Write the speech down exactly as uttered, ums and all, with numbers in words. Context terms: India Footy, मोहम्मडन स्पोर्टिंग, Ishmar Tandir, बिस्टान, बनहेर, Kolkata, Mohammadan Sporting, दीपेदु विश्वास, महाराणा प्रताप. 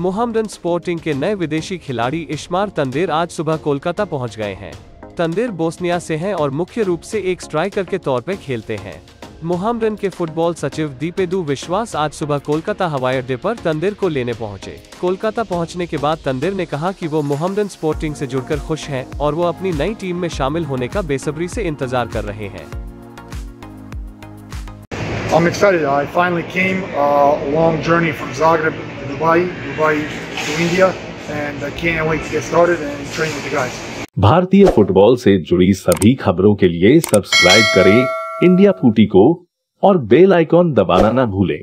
मोहम्मडन स्पोर्टिंग के नए विदेशी खिलाड़ी इश्मार तंदिर आज सुबह कोलकाता पहुंच गए हैं। तंदिर बोस्निया से हैं और मुख्य रूप से एक स्ट्राइकर के तौर पर खेलते हैं। मोहम्मडन के फुटबॉल सचिव दीपेदु विश्वास आज सुबह कोलकाता हवाई अड्डे पर तंदिर को लेने पहुंचे। कोलकाता पहुंचने के बाद तंदिर ने कहा कि वो मोहम्मडन स्पोर्टिंग से जुड़कर खुश हैं और वो अपनी नई टीम में शामिल होने का बेसब्री से इंतजार कर रहे हैं। I'm excited. I finally came uh, a long journey from Zagreb to Dubai, Dubai to India, and I can't wait to get started and train with the guys. भारतीय फुटबॉल से जुड़ी सभी खबरों के लिए सब्सक्राइब करें इंडिया फूटी को और बेल आइकॉन दबाना ना भूलें।